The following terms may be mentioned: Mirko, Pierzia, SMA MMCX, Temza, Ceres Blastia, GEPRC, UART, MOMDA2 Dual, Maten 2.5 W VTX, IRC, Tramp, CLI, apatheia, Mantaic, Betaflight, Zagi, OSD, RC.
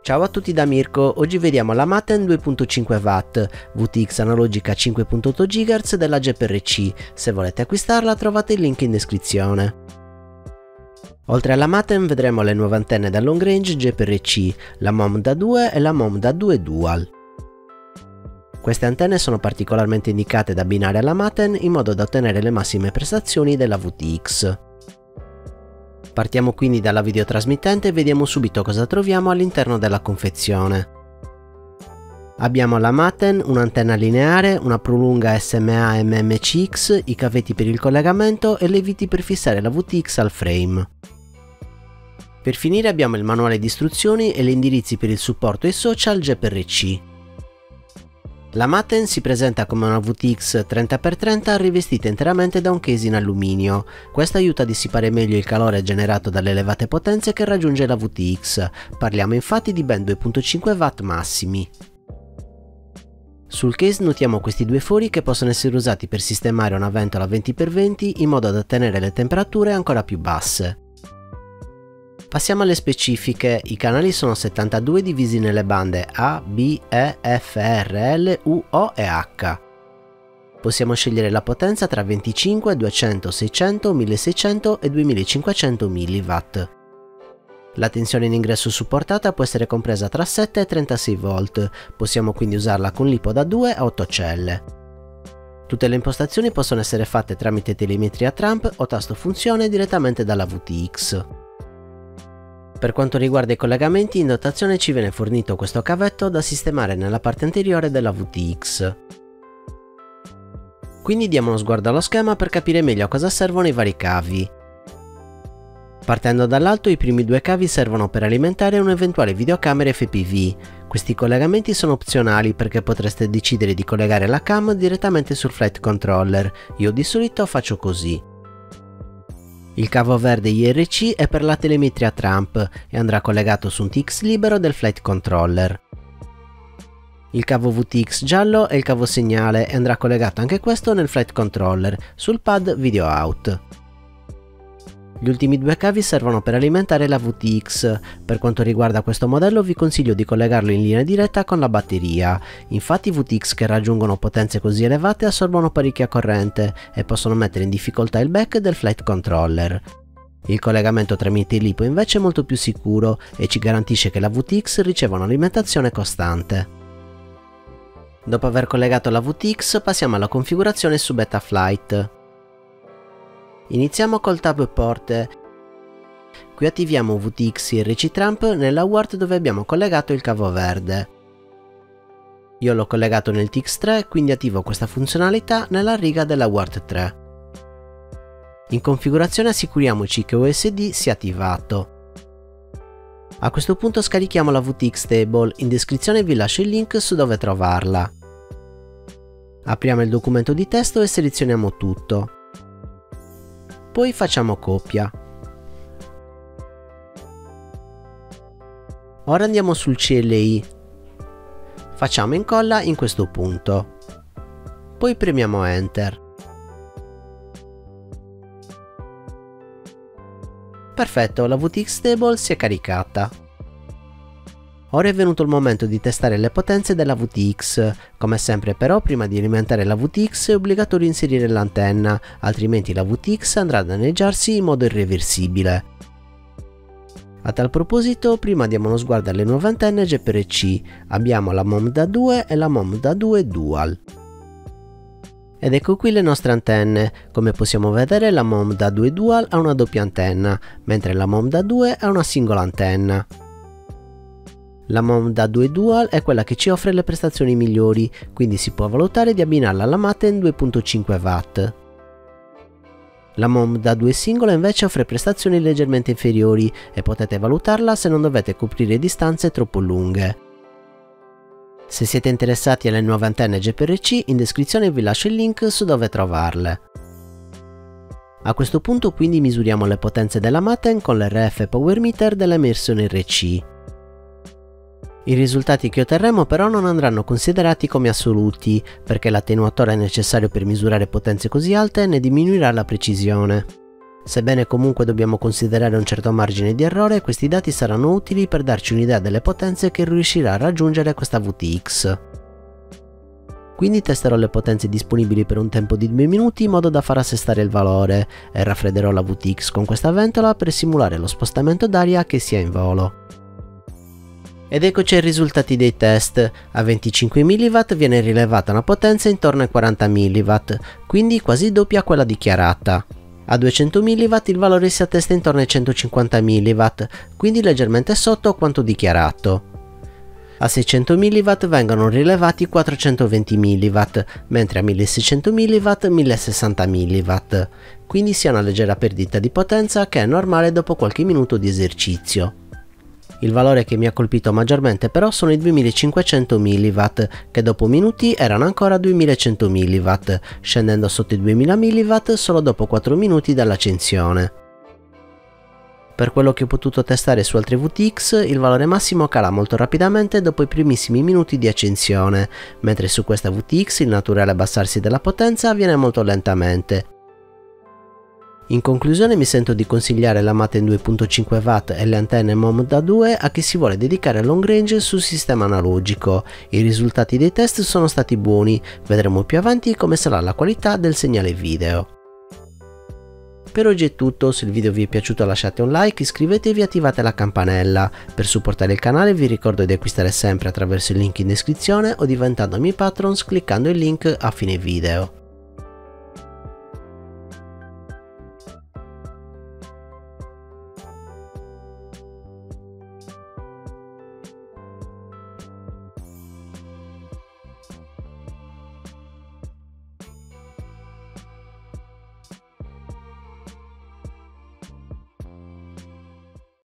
Ciao a tutti da Mirko, oggi vediamo la Maten 2.5 W VTX analogica 5.8 GHz della GEPRC. Se volete acquistarla trovate il link in descrizione. Oltre alla Maten vedremo le nuove antenne da long range GEPRC, la MOMDA2 e la MOMDA2 Dual. Queste antenne sono particolarmente indicate da abbinare alla Maten in modo da ottenere le massime prestazioni della VTX. Partiamo quindi dalla videotrasmittente e vediamo subito cosa troviamo all'interno della confezione. Abbiamo la Maten, un'antenna lineare, una prolunga SMA MMCX, i cavetti per il collegamento e le viti per fissare la VTX al frame. Per finire abbiamo il manuale di istruzioni e gli indirizzi per il supporto e social GEPRC. La Maten si presenta come una VTX 30x30 rivestita interamente da un case in alluminio. Questo aiuta a dissipare meglio il calore generato dalle elevate potenze che raggiunge la VTX. Parliamo infatti di ben 2.5 W massimi. Sul case notiamo questi due fori che possono essere usati per sistemare una ventola 20x20 in modo da ottenere le temperature ancora più basse. Passiamo alle specifiche, i canali sono 72 divisi nelle bande A, B, E, F, R, L, U, O e H. Possiamo scegliere la potenza tra 25, 200, 600, 1600 e 2500 mW. La tensione in ingresso supportata può essere compresa tra 7 e 36 V, possiamo quindi usarla con lipo da 2 a 8 celle. Tutte le impostazioni possono essere fatte tramite telemetria Tramp o tasto funzione direttamente dalla VTX. Per quanto riguarda i collegamenti, in dotazione ci viene fornito questo cavetto da sistemare nella parte anteriore della VTX. Quindi diamo uno sguardo allo schema per capire meglio a cosa servono i vari cavi. Partendo dall'alto, i primi due cavi servono per alimentare un'eventuale videocamera FPV. Questi collegamenti sono opzionali perché potreste decidere di collegare la cam direttamente sul flight controller, io di solito faccio così. Il cavo verde IRC è per la telemetria Tramp e andrà collegato su un TX libero del flight controller. Il cavo VTX giallo è il cavo segnale e andrà collegato anche questo nel flight controller, sul pad video out. Gli ultimi due cavi servono per alimentare la VTX. Per quanto riguarda questo modello vi consiglio di collegarlo in linea diretta con la batteria. Infatti VTX che raggiungono potenze così elevate assorbono parecchia corrente e possono mettere in difficoltà il back del flight controller. Il collegamento tramite lipo invece è molto più sicuro e ci garantisce che la VTX riceva un'alimentazione costante. Dopo aver collegato la VTX passiamo alla configurazione su Betaflight. Iniziamo col tab porte, qui attiviamo VTX IRC Tramp nella UART dove abbiamo collegato il cavo verde. Io l'ho collegato nel TX3 quindi attivo questa funzionalità nella riga della UART 3. In configurazione assicuriamoci che OSD sia attivato. A questo punto scarichiamo la VTX Table, in descrizione vi lascio il link su dove trovarla. Apriamo il documento di testo e selezioniamo tutto. Poi facciamo copia. Ora andiamo sul CLI. Facciamo incolla in questo punto. Poi premiamo Enter. Perfetto, la VTX Table si è caricata. Ora è venuto il momento di testare le potenze della VTX. Come sempre però, prima di alimentare la VTX è obbligatorio inserire l'antenna, altrimenti la VTX andrà a danneggiarsi in modo irreversibile. A tal proposito, prima diamo uno sguardo alle nuove antenne GEPRC. Abbiamo la MOMDA2 e la MOMDA2 Dual. Ed ecco qui le nostre antenne. Come possiamo vedere la MOMDA2 Dual ha una doppia antenna, mentre la MOMDA2 ha una singola antenna. La MOMDA2 Dual è quella che ci offre le prestazioni migliori, quindi si può valutare di abbinarla alla Maten 2.5 W. La MOMDA2 singola invece offre prestazioni leggermente inferiori e potete valutarla se non dovete coprire distanze troppo lunghe. Se siete interessati alle nuove antenne GEPRC, in descrizione vi lascio il link su dove trovarle. A questo punto quindi misuriamo le potenze della Maten con l'RF Power Meter dell'Emerson RC. I risultati che otterremo però non andranno considerati come assoluti, perché l'attenuatore necessario per misurare potenze così alte ne diminuirà la precisione. Sebbene comunque dobbiamo considerare un certo margine di errore, questi dati saranno utili per darci un'idea delle potenze che riuscirà a raggiungere questa VTX. Quindi testerò le potenze disponibili per un tempo di 2 minuti in modo da far assestare il valore e raffredderò la VTX con questa ventola per simulare lo spostamento d'aria che sia in volo. Ed eccoci ai risultati dei test. A 25 mW viene rilevata una potenza intorno ai 40 mW, quindi quasi doppia quella dichiarata. A 200 mW il valore si attesta intorno ai 150 mW, quindi leggermente sotto quanto dichiarato. A 600 mW vengono rilevati 420 mW, mentre a 1600 mW 1060 mW, quindi si ha una leggera perdita di potenza che è normale dopo qualche minuto di esercizio. Il valore che mi ha colpito maggiormente però sono i 2500 mW, che dopo minuti erano ancora 2100 mW, scendendo sotto i 2000 mW solo dopo 4 minuti dall'accensione. Per quello che ho potuto testare su altre VTX, il valore massimo cala molto rapidamente dopo i primissimi minuti di accensione, mentre su questa VTX il naturale abbassarsi della potenza avviene molto lentamente. In conclusione mi sento di consigliare la Maten 2.5 W e le antenne MOMDA2 a chi si vuole dedicare a long range sul sistema analogico. I risultati dei test sono stati buoni, vedremo più avanti come sarà la qualità del segnale video. Per oggi è tutto, se il video vi è piaciuto lasciate un like, iscrivetevi e attivate la campanella. Per supportare il canale vi ricordo di acquistare sempre attraverso il link in descrizione o diventando miei patrons cliccando il link a fine video.